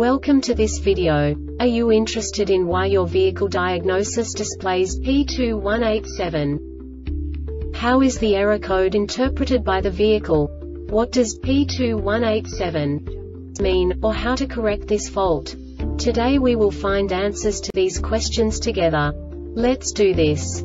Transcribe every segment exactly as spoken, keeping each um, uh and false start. Welcome to this video. Are you interested in why your vehicle diagnosis displays P two one eight seven? How is the error code interpreted by the vehicle? What does P two one eight seven mean, or how to correct this fault? Today we will find answers to these questions together. Let's do this.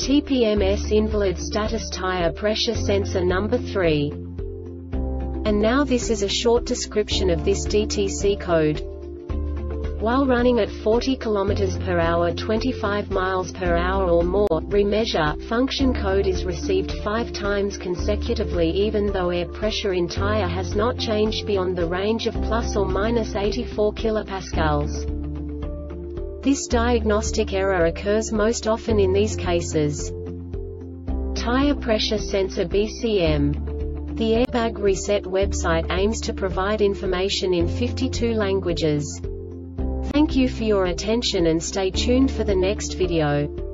T P M S invalid status tire pressure sensor number three. And now this is a short description of this D T C code. While running at forty kilometers per hour, twenty-five miles per hour or more, re-measure function code is received five times consecutively even though air pressure in tire has not changed beyond the range of plus or minus eighty-four kilopascals. This diagnostic error occurs most often in these cases: tire pressure sensor B C M. The Airbag Reset website aims to provide information in fifty-two languages. Thank you for your attention and stay tuned for the next video.